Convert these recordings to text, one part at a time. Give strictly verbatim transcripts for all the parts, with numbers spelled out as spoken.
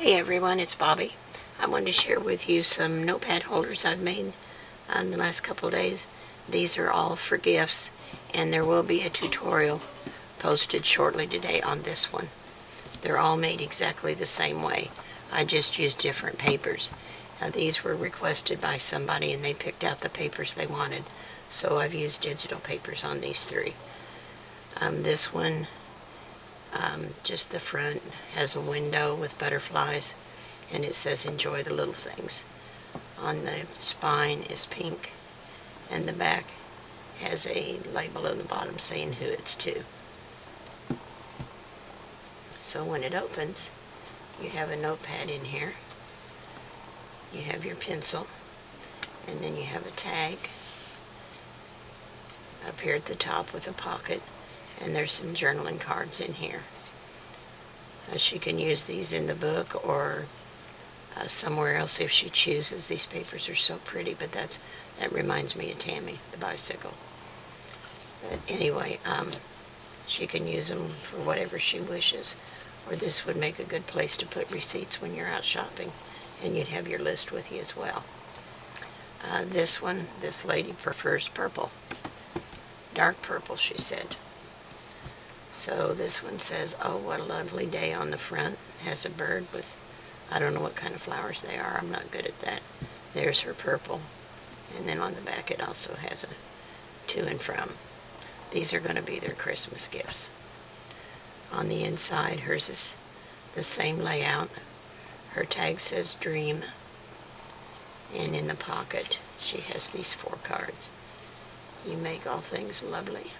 Hey everyone, it's Bobby. I wanted to share with you some notepad holders I've made um, the last couple days. These are all for gifts, and there will be a tutorial posted shortly today on this one. They're all made exactly the same way. I just used different papers. Now, these were requested by somebody and they picked out the papers they wanted. So I've used digital papers on these three. Um, this one, um, just the front, has a window with butterflies, and it says enjoy the little things. On the spine is pink, and the back has a label on the bottom saying who it's to. So when it opens, you have a notepad in here, you have your pencil, and then you have a tag up here at the top with a pocket, and there's some journaling cards in here. Uh, she can use these in the book or uh, somewhere else if she chooses. These papers are so pretty, but that's that reminds me of Tammy, the bicycle. But anyway, um, she can use them for whatever she wishes, or this would make a good place to put receipts when you're out shopping, and you'd have your list with you as well. Uh, this one, this lady prefers purple. Dark purple, she said. So this one says, oh, what a lovely day on the front. Has a bird with, I don't know what kind of flowers they are. I'm not good at that. There's her purple. And then on the back it also has a to and from. These are going to be their Christmas gifts. On the inside, hers is the same layout. Her tag says dream. And in the pocket, she has these four cards. You make all things lovely.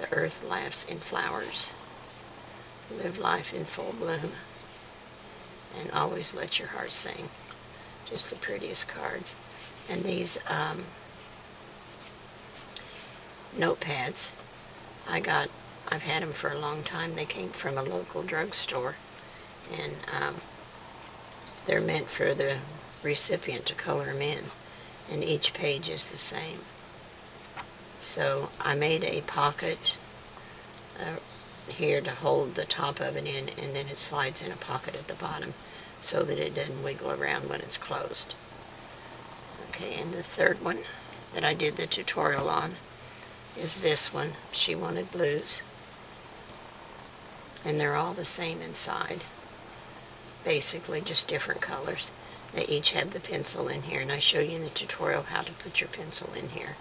The earth laughs in flowers. Live life in full bloom. And always let your heart sing. Just the prettiest cards. And these um, notepads, I got, I've had them for a long time. They came from a local drugstore. And um, they're meant for the recipient to color them in. And each page is the same. So I made a pocket uh, here to hold the top of it in, and then it slides in a pocket at the bottom so that it doesn't wiggle around when it's closed. Okay, and the third one that I did the tutorial on is this one. She wanted blues, and they're all the same inside, basically just different colors. They each have the pencil in here, and I show you in the tutorial how to put your pencil in here.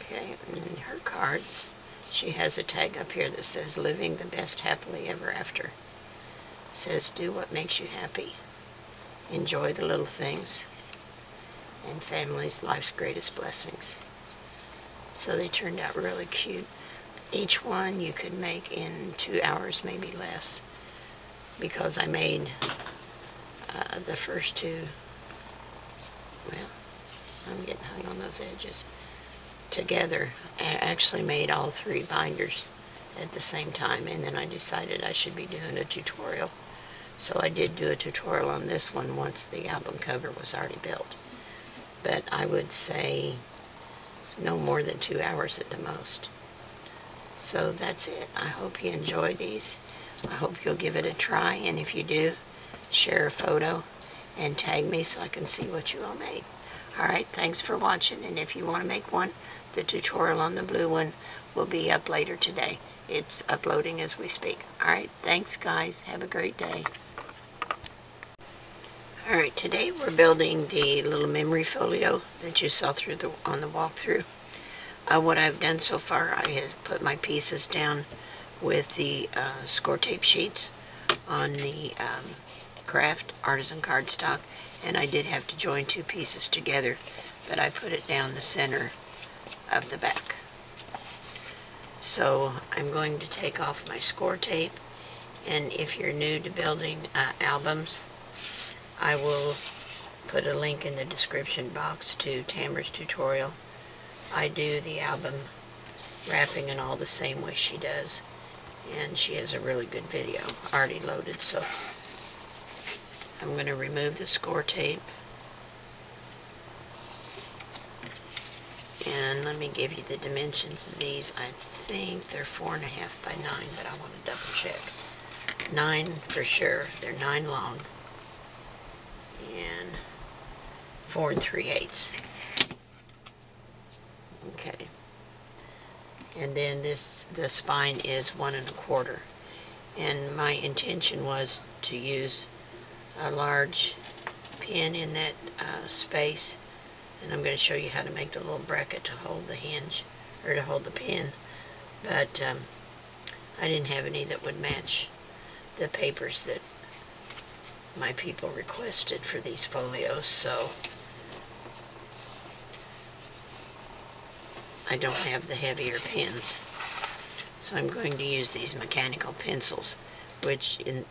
Okay, and then her cards, she has a tag up here that says living the best happily ever after. It says do what makes you happy, enjoy the little things, and family's life's greatest blessings. So they turned out really cute. Each one you could make in two hours, maybe less, because I made uh, the first two, well, I'm getting hung on those edges, together. I actually made all three binders at the same time, and then I decided I should be doing a tutorial. So I did do a tutorial on this one once the album cover was already built. But I would say no more than two hours at the most. So that's it. I hope you enjoy these. I hope you'll give it a try, and if you do, share a photo and tag me so I can see what you all made. Alright, thanks for watching, and if you want to make one, the tutorial on the blue one will be up later today. It's uploading as we speak. Alright, thanks guys. Have a great day. Alright, today we're building the little memory folio that you saw through the on the walkthrough. Uh, what I've done so far, I have put my pieces down with the uh, score tape sheets on the um, craft artisan cardstock, and I did have to join two pieces together, but I put it down the center of the back. So I'm going to take off my score tape, and if you're new to building uh, albums, I will put a link in the description box to Tamra's tutorial. I do the album wrapping and all the same way she does, and she has a really good video already loaded. So I'm going to remove the score tape, and let me give you the dimensions of these. I think they're four and a half by nine, but I want to double check. nine for sure. They're nine long. And four and three eighths. Okay. And then this, the spine is one and a quarter. And my intention was to use a large pin in that uh, space. And I'm going to show you how to make the little bracket to hold the hinge, or to hold the pin. But um, I didn't have any that would match the papers that my people requested for these folios, so I don't have the heavier pins. So I'm going to use these mechanical pencils, which in,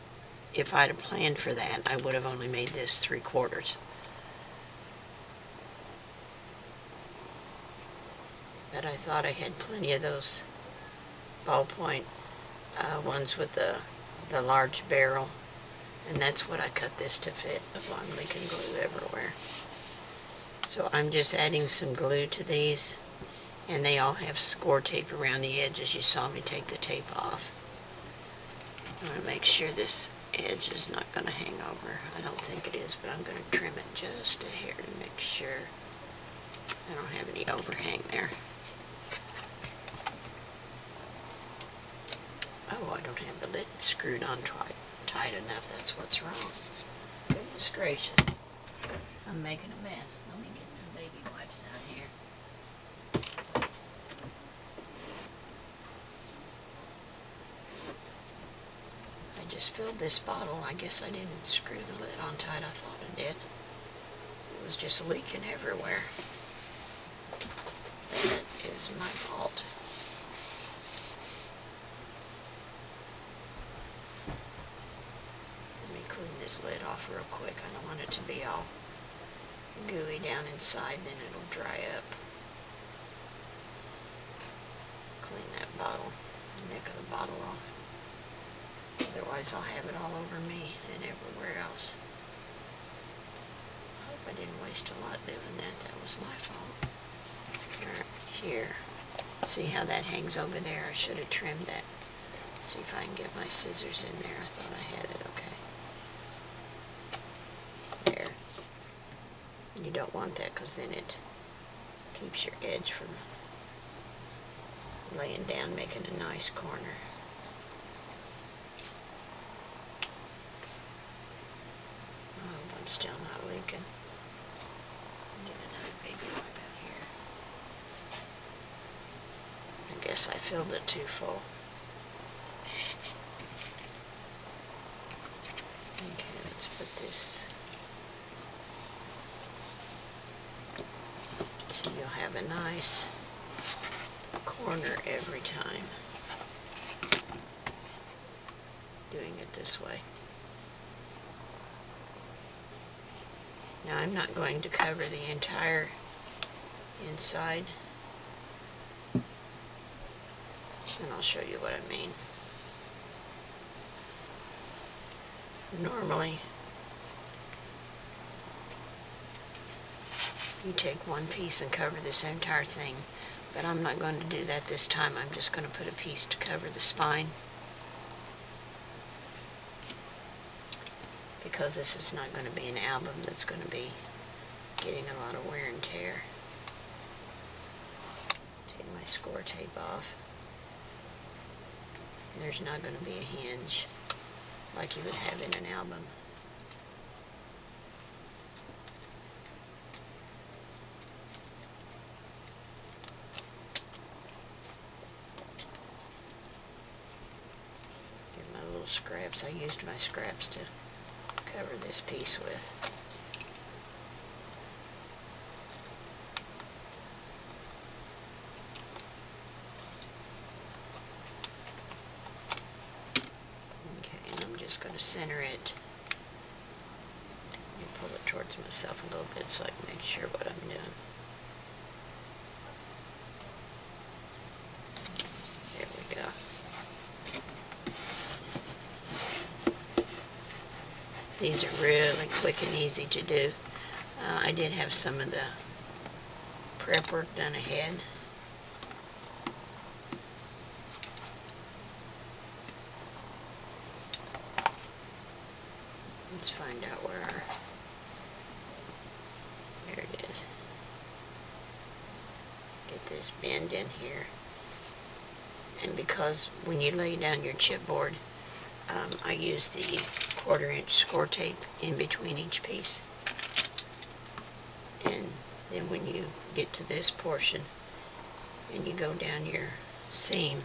if I'd have planned for that, I would have only made this three quarters. But I thought I had plenty of those ballpoint uh, ones with the, the large barrel, and that's what I cut this to fit. Oh, I'm leaking glue everywhere. So I'm just adding some glue to these, and they all have score tape around the edges. You saw me take the tape off. I'm going to make sure this edge is not going to hang over. I don't think it is, but I'm going to trim it just a hair to make sure I don't have any overhang there. Oh, I don't have the lid screwed on tight, tight enough. That's what's wrong. Goodness gracious. I'm making a mess. Let me get some baby wipes out here. I just filled this bottle. I guess I didn't screw the lid on tight. I thought I did. It was just leaking everywhere. That is my fault. This lid off real quick. I don't want it to be all gooey down inside, then it'll dry up. Clean that bottle, the neck of the bottle off. Otherwise I'll have it all over me and everywhere else. I hope I didn't waste a lot doing that. That was my fault. Right here. See how that hangs over there? I should have trimmed that. See if I can get my scissors in there. I thought I had it okay. You don't want that, because then it keeps your edge from laying down, making a nice corner. I hope I'm still not leaking. Get another baby wipe out here. I guess I filled it too full. Okay, let's put this. So you'll have a nice corner every time doing it this way. Now I'm not going to cover the entire inside, and I'll show you what I mean. Normally you take one piece and cover this entire thing, but I'm not going to do that this time. I'm just going to put a piece to cover the spine, because this is not going to be an album that's going to be getting a lot of wear and tear. Take my score tape off. There's not going to be a hinge like you would have in an album. Scraps. I used my scraps to cover this piece with. Okay, and I'm just going to center it. Let me pull it towards myself a little bit so I can make sure what I'm doing. These are really quick and easy to do. Uh, I did have some of the prep work done ahead. Let's find out where our, there it is. Get this bend in here. And because when you lay down your chipboard, um, I use the quarter inch score tape in between each piece. And then when you get to this portion and you go down your seam,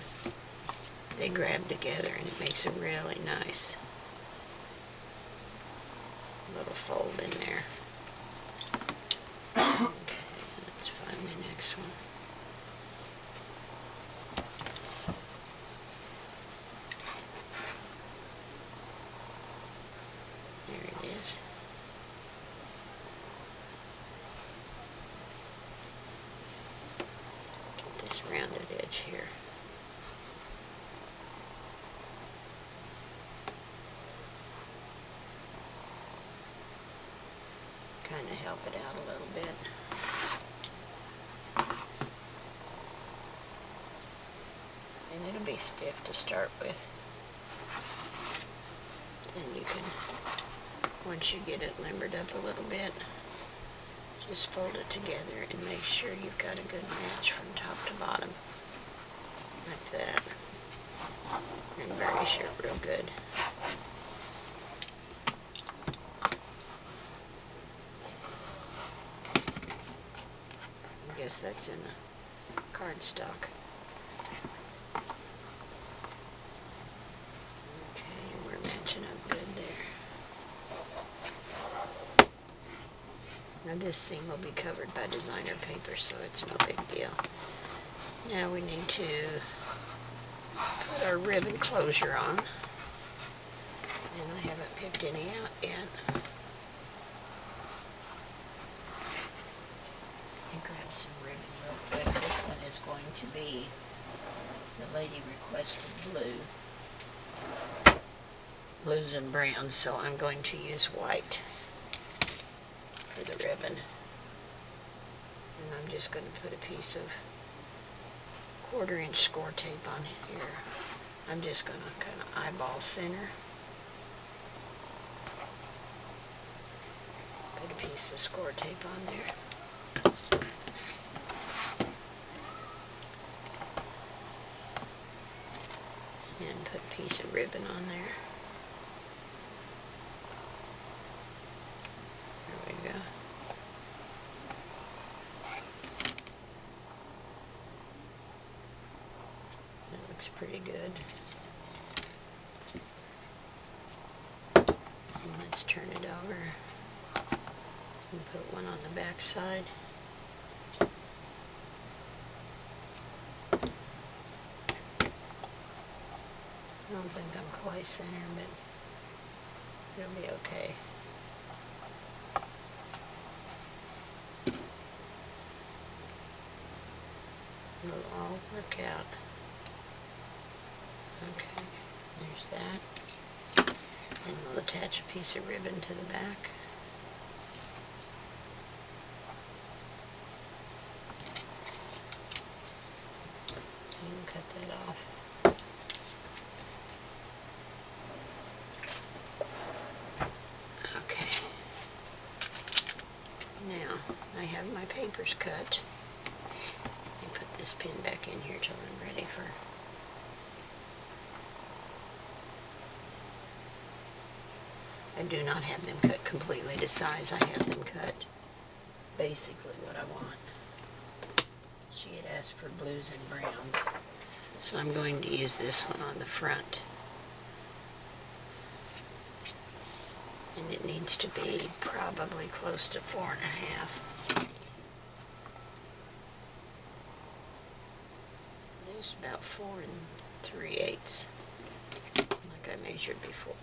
they grab together and it makes a really nice little fold in there. Okay, let's find the next one. There it is. Get this rounded edge here. Kind of help it out a little bit. And it'll be stiff to start with. Then you can, once you get it limbered up a little bit, just fold it together and make sure you've got a good match from top to bottom. Like that. And burnish it real good. That's in the cardstock. Okay, we're matching up good there. Now this seam will be covered by designer paper, so it's no big deal. Now we need to put our ribbon closure on. And I haven't picked any out yet. Grab some ribbon real quick. This one is going to be, the lady requested blue. Blues and browns, so I'm going to use white for the ribbon. And I'm just going to put a piece of quarter inch score tape on here. I'm just going to kind of eyeball center. Put a piece of score tape on there. And put a piece of ribbon on there. There we go. That looks pretty good. And let's turn it over and put one on the back side. I don't think I'm quite center, but it'll be okay. It'll all work out. Okay, there's that. And we'll attach a piece of ribbon to the back. You can cut that off. My paper's cut. Let me put this pin back in here till I'm ready for I do not have them cut completely to size. I have them cut basically what I want. She had asked for blues and browns, so I'm going to use this one on the front. And it needs to be probably close to four and a half. Just about four and three eighths, like I measured before.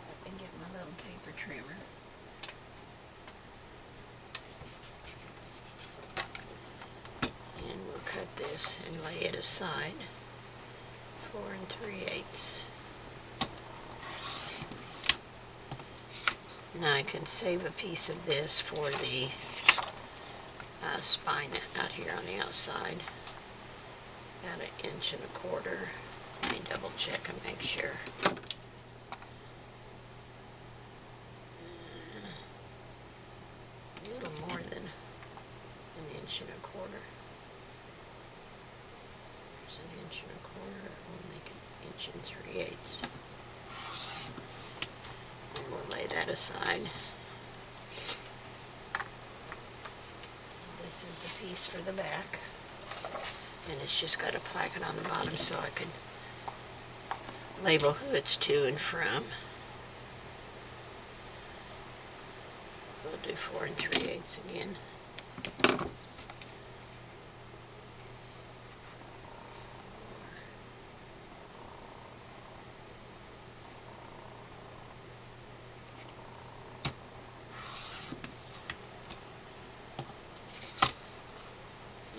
So let me get my little paper trimmer. And we'll cut this and lay it aside. Four and three eighths. Now I can save a piece of this for the uh, spine out here on the outside. About an inch and a quarter. Let me double check and make sure. inch and a quarter, we'll make an inch and three eighths. And we'll lay that aside. This is the piece for the back. And it's just got a placket on the bottom so I could label who it's to and from. We'll do four and three eighths again.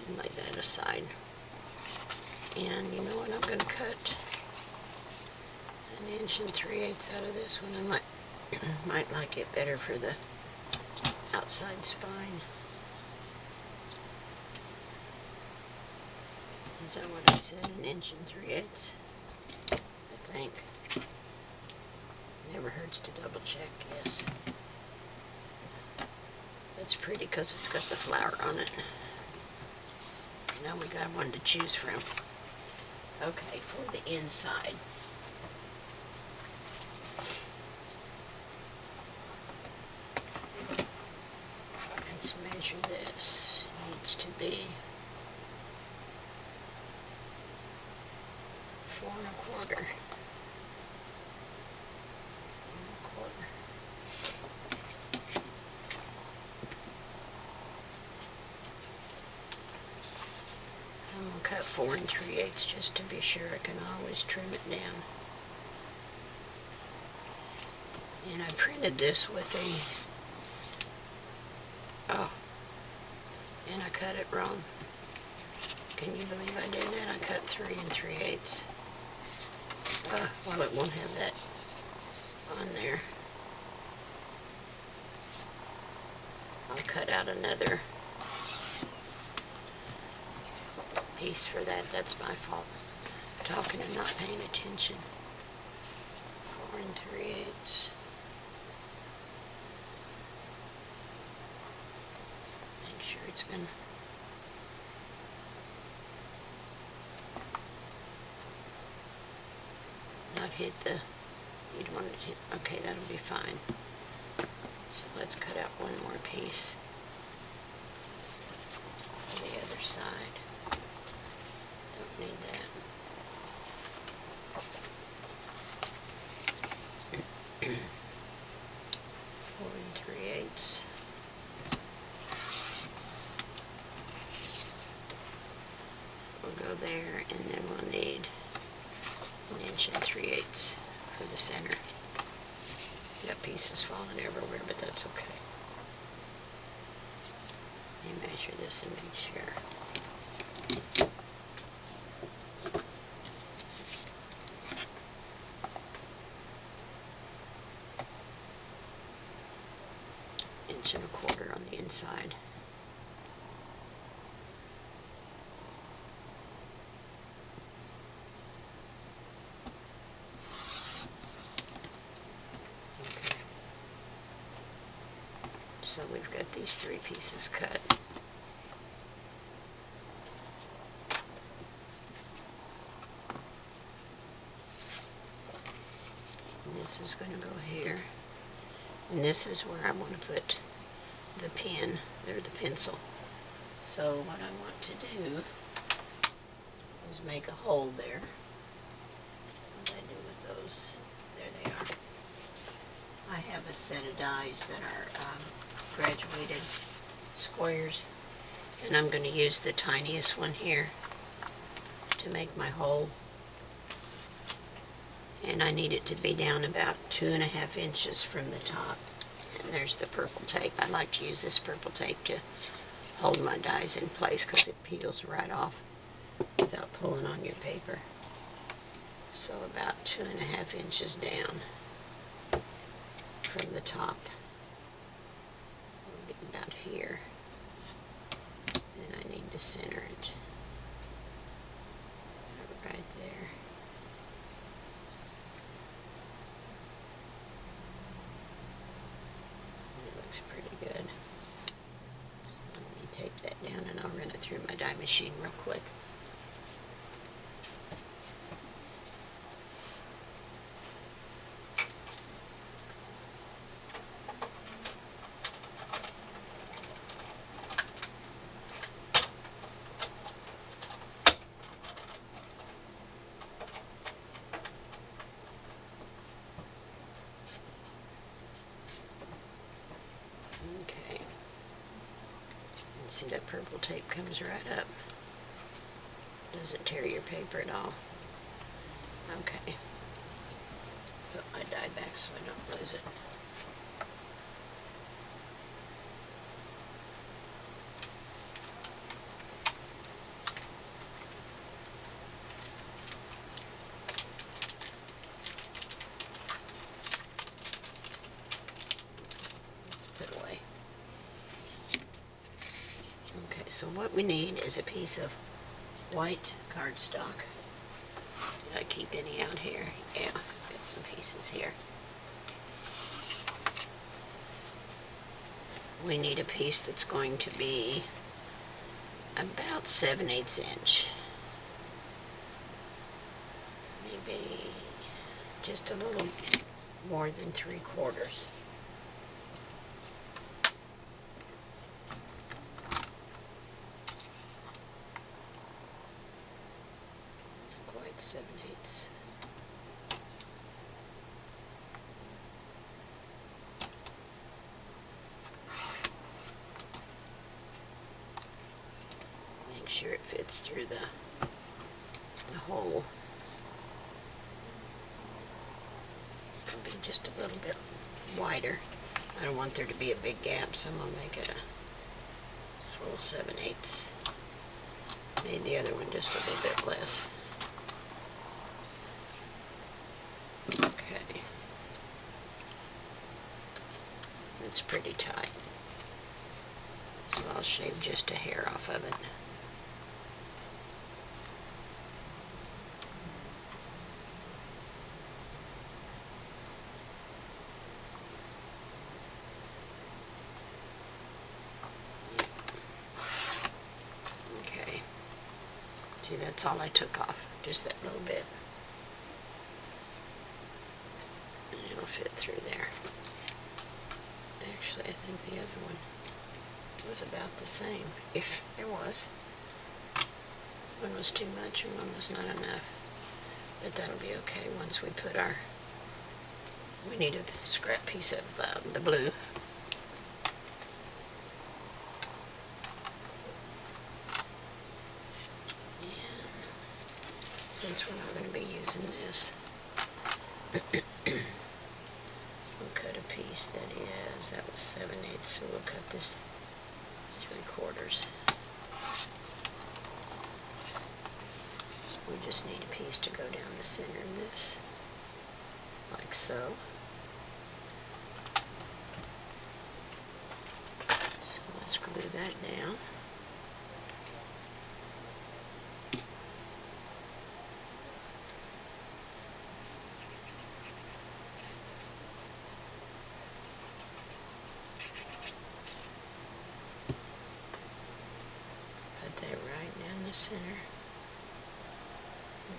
And lay that aside. And you know what, I'm going to cut an inch and three eighths out of this one. I might might like it better for the outside spine. Is that what I said? An inch and three eighths, I think. Never hurts to double check. Yes, that's pretty because it's got the flower on it. Now we got one to choose from. Okay, for the inside. Let's measure this. It needs to be four and a quarter. Four and a quarter. I'm going to cut four and three eighths just to be sure. I can always trim it down. And I printed this with a Oh, and I cut it wrong. Can you believe I did that? I cut three and three eighths. Uh, well, it won't have that on there. I'll cut out another piece for that. That's my fault. Talking and not paying attention. Four and three eighths. Sure, it's been not hit the. You'd want it to hit. Okay, that'll be fine. So let's cut out one more piece on the other side. Don't need that. Four and three eighths. There, and then we'll need an inch and three eighths for the center. That piece is falling everywhere, but that's okay. Let me measure this and make sure. Inch and a quarter on the inside. So we've got these three pieces cut. And this is going to go here. And this is where I want to put the pen, or the pencil. So what I want to do is make a hole there. What do I do with those? There they are. I have a set of dies that are um, graduated squares, and I'm going to use the tiniest one here to make my hole, and I need it to be down about two and a half inches from the top. And there's the purple tape. I like to use this purple tape to hold my dies in place because it peels right off without pulling on your paper. So about two and a half inches down from the top. About here, and I need to center it right there. It looks pretty good. Let me tape that down, and I'll run it through my dye machine real quick. See, that purple tape comes right up. Doesn't tear your paper at all. Okay. Put my die back so I don't lose it. So what we need is a piece of white cardstock. Did I keep any out here? Yeah, I've got some pieces here. We need a piece that's going to be about seven eighths inch. Maybe just a little more than three quarters. seven eighths. Make sure it fits through the, the hole. It'll be just a little bit wider. I don't want there to be a big gap, so I'm going to make it a full seven eighths. Made the other one just a little bit less. It's pretty tight, so I'll shave just a hair off of it. Okay, see, that's all I took off, just that little bit. And it'll fit through there. Actually, I think the other one was about the same. If there was. One was too much and one was not enough. But that'll be okay once we put our... We need a scrap piece of uh, the blue. And since we're not going to be using this... piece that is, that was seven eighths, so we'll cut this three quarters. We just need a piece to go down the center of this, like so. So let's glue that down. Center.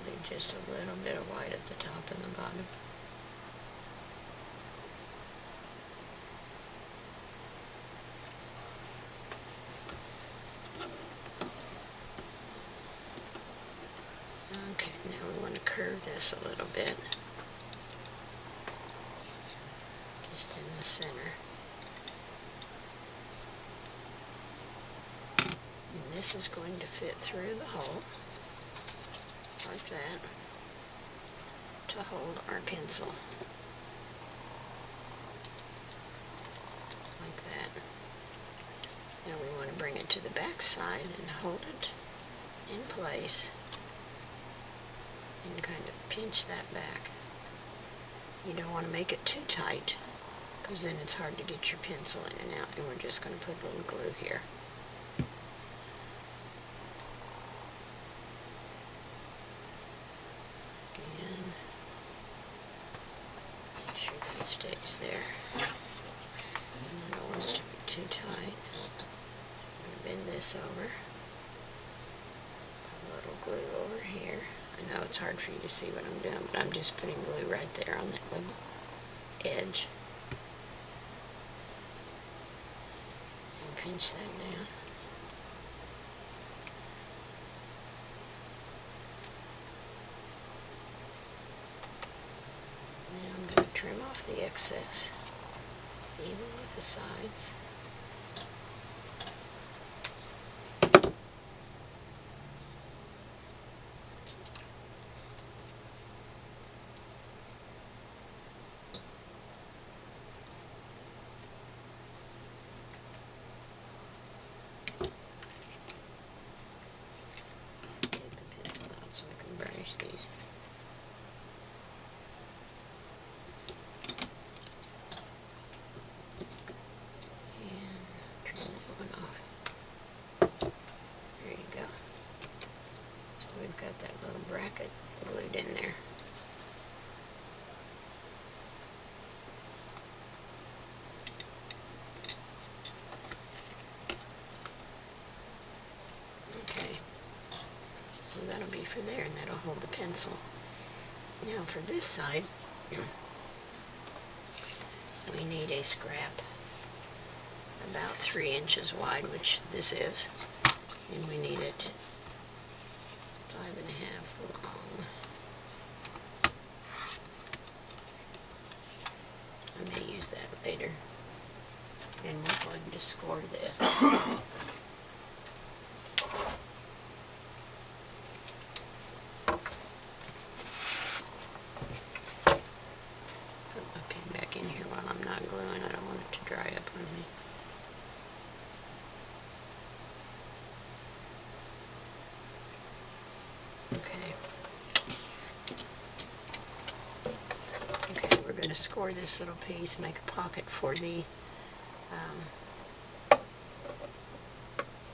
Leave just a little bit of white at the top and the bottom. Okay, now we want to curve this a little bit. Just in the center. This is going to fit through the hole, like that, to hold our pencil, like that. Now we want to bring it to the back side and hold it in place, and kind of pinch that back. You don't want to make it too tight, because then it's hard to get your pencil in and out, and we're just going to put a little glue here. It's hard for you to see what I'm doing, but I'm just putting glue right there on that little edge. And pinch that down. Now I'm going to trim off the excess, even with the sides. for there, and that'll hold the pencil. Now for this side, we need a scrap about three inches wide, which this is, and we need it five and a half long. I may use that later, and we're going to score this. Score this little piece, make a pocket for the um,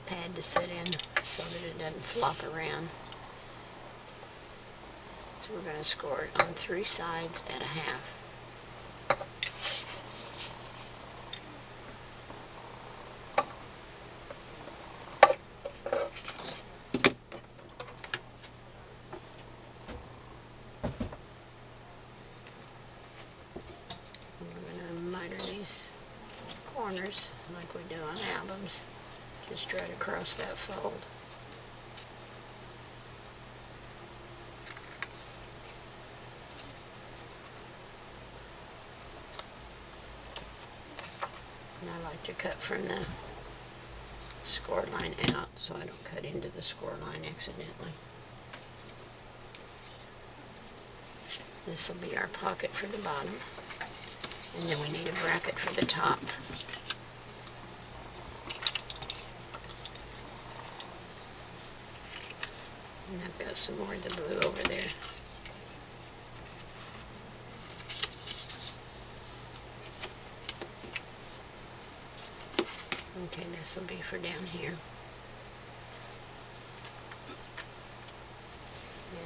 pad to sit in so that it doesn't flop around. So we're going to score it on three sides at a half. Like we do on albums, just try to cross that fold. And I like to cut from the score line out so I don't cut into the score line accidentally. This will be our pocket for the bottom, and then we need a bracket for the top. And I've got some more of the blue over there. Okay, this will be for down here.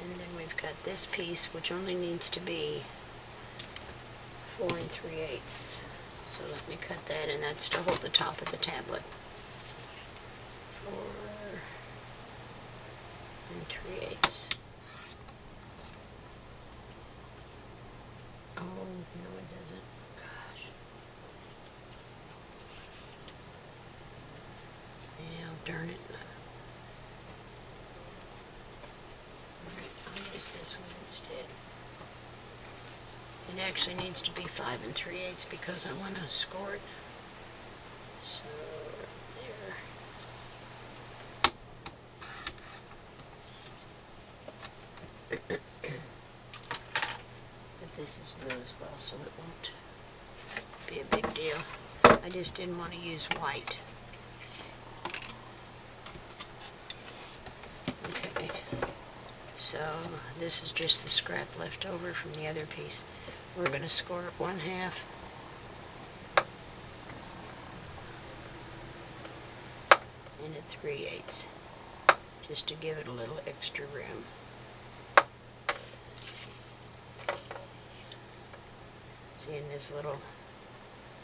And then we've got this piece, which only needs to be four and three eighths. So let me cut that, and that's to hold the top of the tablet. Four and three eighths. Oh, no it doesn't. Gosh. Yeah, darn it. Alright, I'll use this one instead. It actually needs to be five and three eighths because I want to score it. So this is blue as well, so it won't be a big deal. I just didn't want to use white. Okay, so this is just the scrap left over from the other piece. We're going to score it one half. Into three eighths, just to give it a little extra room. See, in this little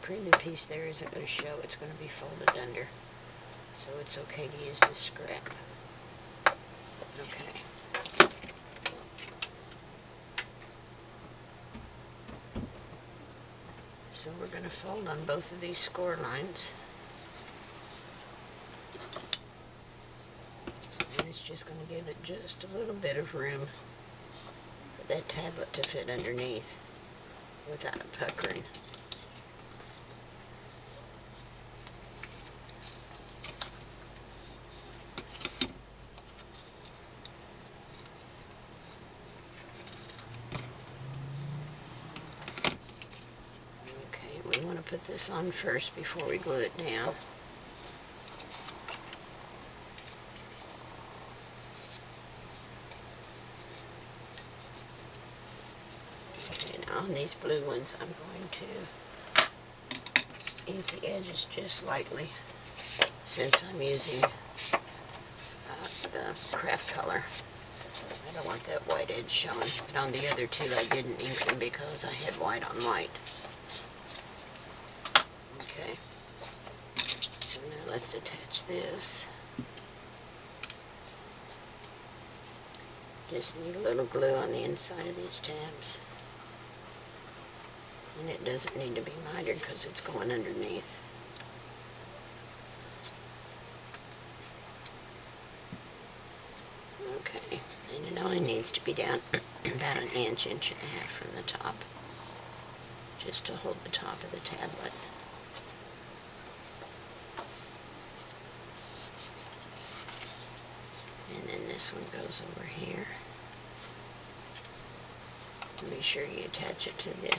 printed piece there isn't going to show. It's going to be folded under. So it's okay to use this scrap. Okay. So we're going to fold on both of these score lines. And it's just going to give it just a little bit of room for that tablet to fit underneath, without a puckering. Okay, we want to put this on first before we glue it down. On these blue ones, I'm going to ink the edges just lightly since I'm using uh, the craft color. I don't want that white edge showing. But on the other two, I didn't ink them because I had white on white. Okay. So now let's attach this Just need a little glue on the inside of these tabs. And it doesn't need to be mitered because it's going underneath. Okay, and it only needs to be down about an inch, inch and a half from the top, just to hold the top of the tablet. And then this one goes over here. And be sure you attach it to the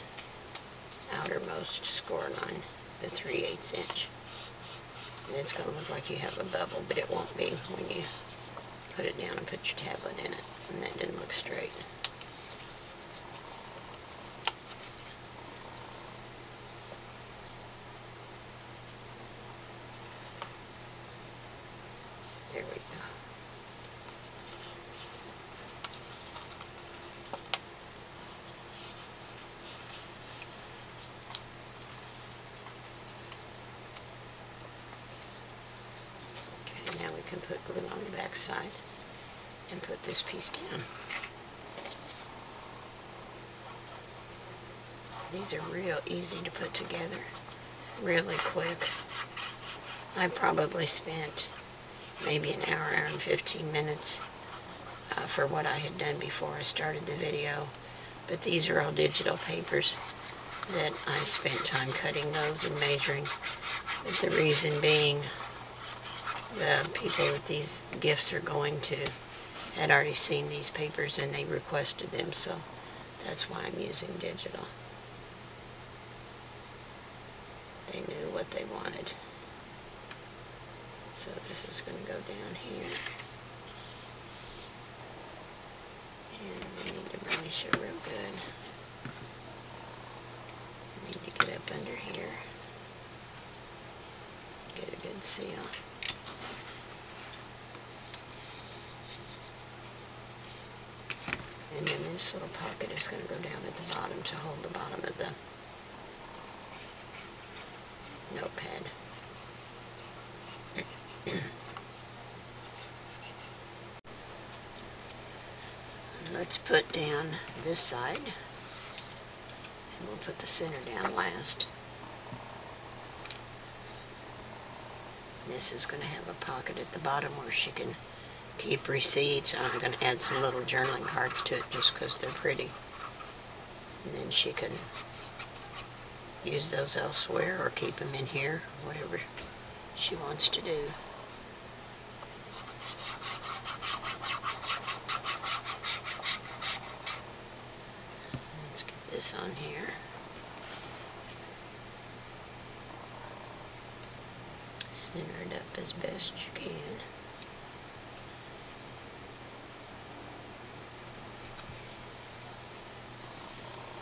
outermost score line, the three eighths inch. And it's going to look like you have a bubble, but it won't be when you put it down and put your tablet in it. And that didn't look straight. There we go. Can put glue on the back side and put this piece down. These are real easy to put together, really quick. I probably spent maybe an hour, hour and fifteen minutes uh, for what I had done before I started the video. But these are all digital papers that I spent time cutting those and measuring. But the reason being, the people that these gifts are going to had already seen these papers and they requested them, so that's why I'm using digital. They knew what they wanted. So this is going to go down here. And I need to burnish it real good. I need to get up under here. Get a good seal. And then this little pocket is going to go down at the bottom to hold the bottom of the notepad. Let's put down this side, and we'll put the center down last. This is going to have a pocket at the bottom where she can keep receipts. I'm going to add some little journaling cards to it just because they're pretty. And then she can use those elsewhere or keep them in here, whatever she wants to do. Let's get this on here. Center it up as best you can.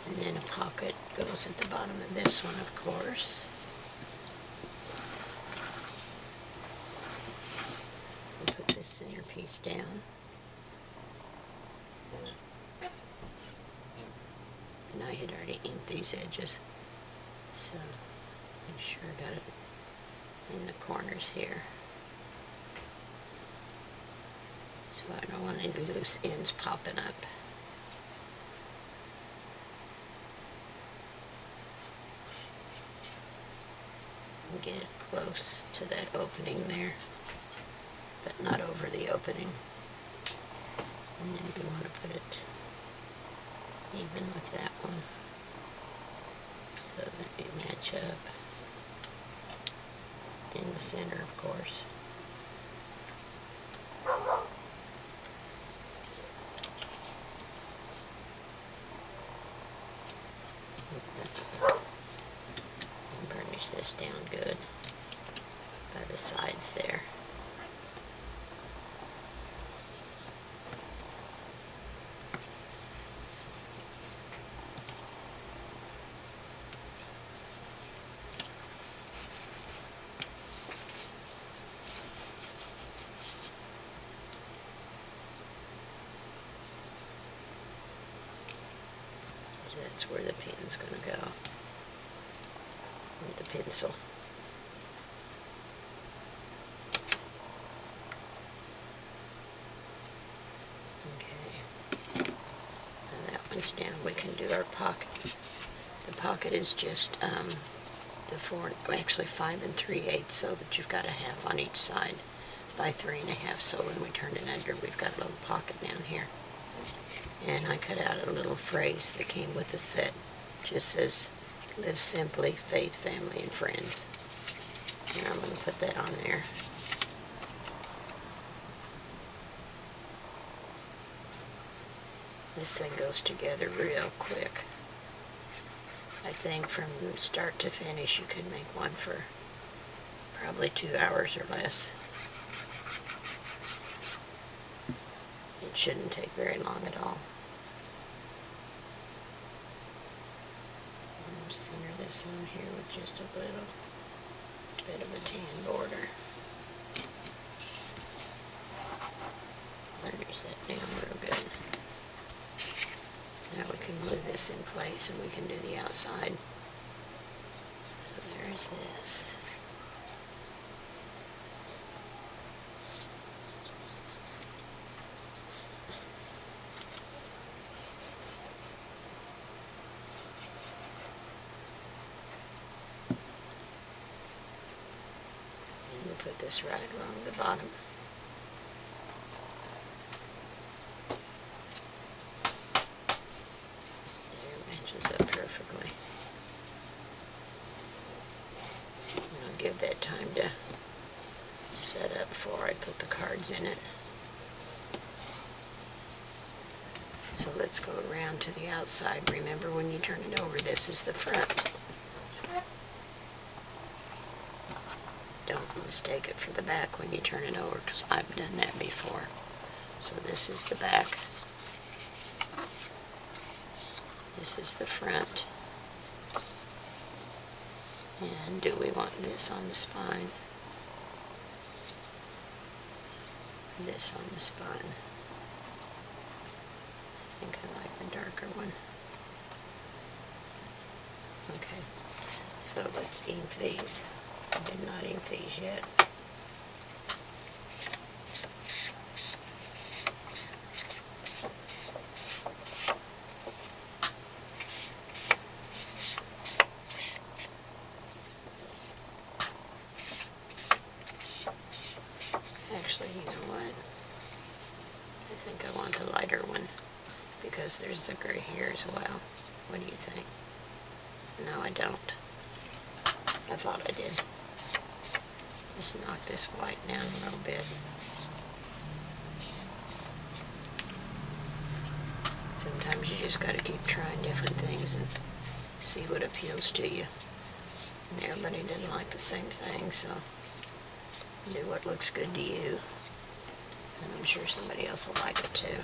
And then a pocket goes at the bottom of this one, of course. We'll put this center piece down. And I had already inked these edges, so I'm sure I got it in the corners here. So I don't want any loose ends popping up. Get it close to that opening there, but not over the opening. And then you want to put it even with that one so that they match up in the center, of course. This down good by the sides there. So that's where the pin's going to go. With the pencil. Okay. ones now. We can do our pocket. The pocket is just um, the four, actually five and three eighths, so that you've got a half on each side by three and a half. So when we turn it under, we've got a little pocket down here. And I cut out a little phrase that came with the set. Just says, "Live simply, faith, family, and friends." And I'm going to put that on there. This thing goes together real quick. I think from start to finish you could make one for probably two hours or less. It shouldn't take very long at all. I'm going to center this on here with just a little bit of a tan border. There's that down real good. Now we can glue this in place and we can do the outside. So there's this. And we'll put this right along the bottom. In it. So let's go around to the outside. Remember, when you turn it over, this is the front. Don't mistake it for the back when you turn it over, because I've done that before. So this is the back. This is the front. And do we want this on the spine? This on the spine. I think I like the darker one. Okay, so let's ink these. I did not ink these yet. There's the gray here as well. What do you think? No, I don't. I thought I did. Just knock this white down a little bit. Sometimes you just got to keep trying different things and see what appeals to you. And everybody doesn't like the same thing, so do what looks good to you. And I'm sure somebody else will like it too.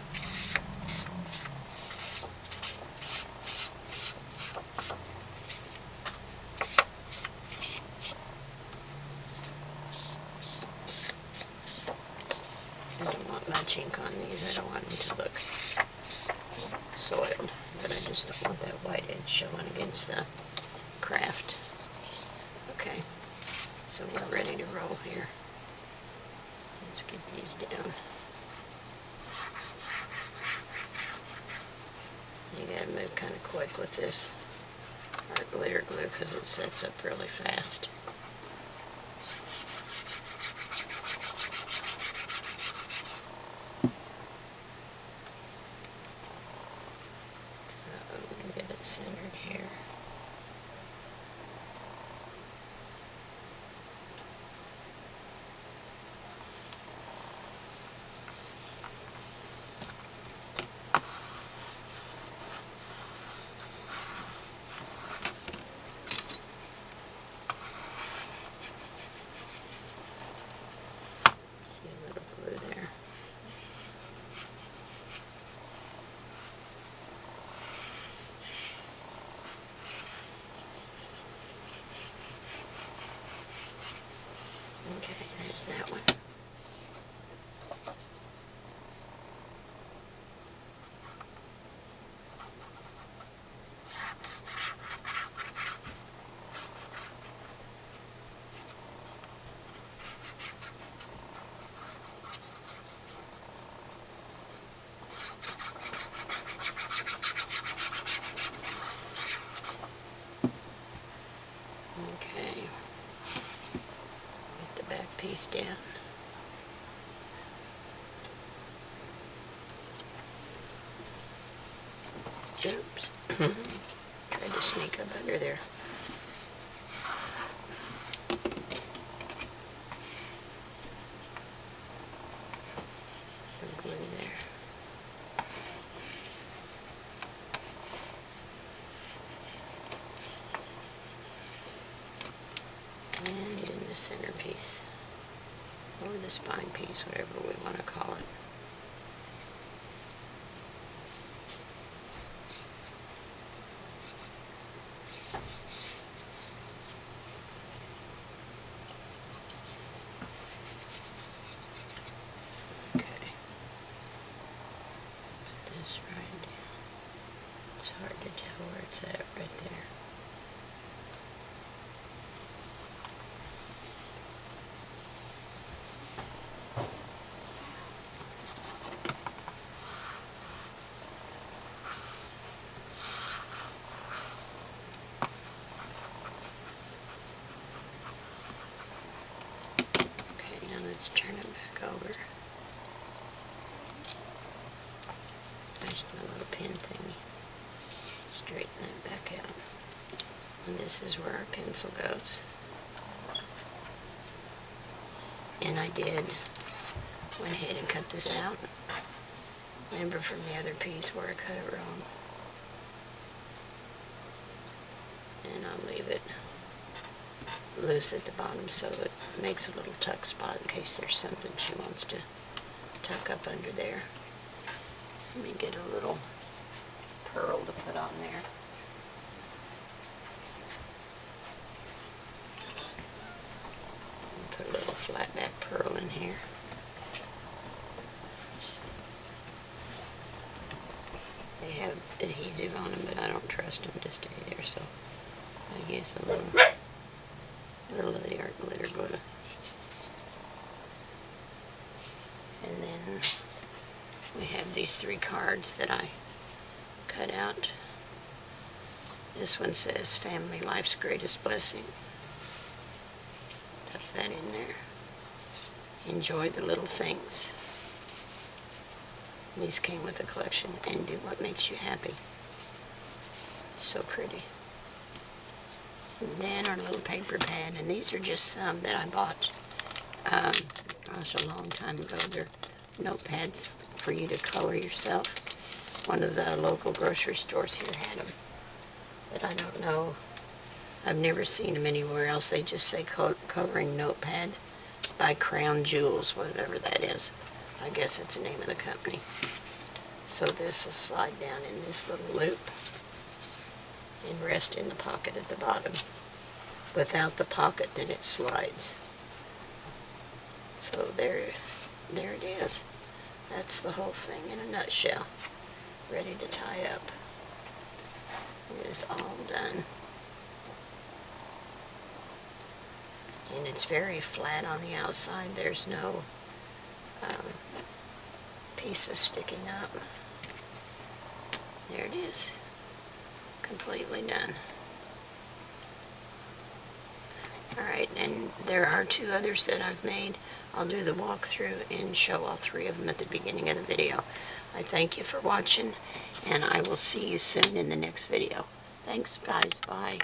Ink on these. I don't want them to look soiled, but I just don't want that white edge showing against the craft. Okay, so we're ready to roll here. Let's get these down. You gotta move kind of quick with this art glitter glue because it sets up really fast. That one. piece down. Oops. Tried to sneak up under there. Some glue there. And then the center piece, or the spine piece, whatever we want to call it. Let's turn it back over. There's my little pin thingy. Straighten that back out. And this is where our pencil goes. And I did, went ahead and cut this out. Remember from the other piece where I cut it wrong. And I'll leave it loose at the bottom so it makes a little tuck spot in case there's something she wants to tuck up under there. Let me get a little pearl to put on there. Put a little flat back pearl in here. They have adhesive on them, but I don't trust them to stay there, so I use a little little of the art glitter glue. And then we have these three cards that I cut out. This one says Family Life's Greatest Blessing. Tuck that in there. Enjoy the little things. These came with the collection. And do what makes you happy. So pretty. And then our little paper pad, and these are just some that I bought um, gosh, a long time ago. They're notepads for you to color yourself. One of the local grocery stores here had them, but I don't know. I've never seen them anywhere else. They just say coloring notepad by Crown Jewels, whatever that is. I guess it's the name of the company. So this will slide down in this little loop and rest in the pocket at the bottom. Without the pocket, then it slides. So there, there it is. That's the whole thing in a nutshell. Ready to tie up. It is all done. And it's very flat on the outside. There's no um, pieces sticking up. There it is. Completely done. Alright, and there are two others that I've made. I'll do the walkthrough and show all three of them at the beginning of the video. I thank you for watching, and I will see you soon in the next video. Thanks, guys. Bye.